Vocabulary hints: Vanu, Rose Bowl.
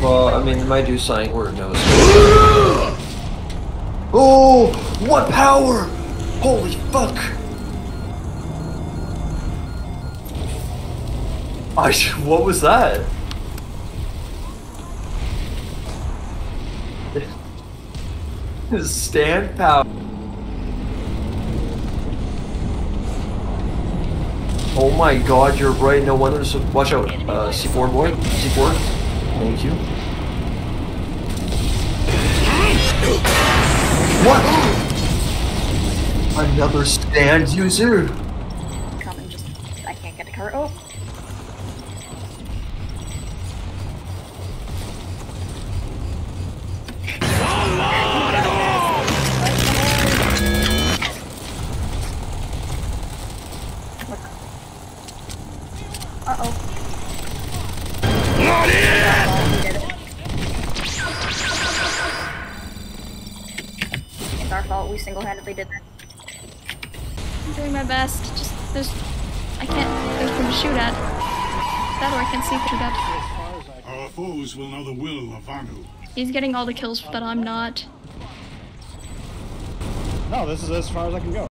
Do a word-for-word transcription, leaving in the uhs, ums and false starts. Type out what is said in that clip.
Well, I mean, my do sign word knows. Oh, what power! Holy fuck! I. What was that? Stand power. Oh my god, you're right, no wonder. So watch out, uh, C four boy, C four. Thank you. What? Another stand user. Come and just, I can't get the car. Oh. Single-handedly did that. I'm doing my best. Just there's, I can't. There's room to shoot at. That or I can't see through that. Our foes will know the will of Vanu. He's getting all the kills, but I'm not. No, this is as far as I can go.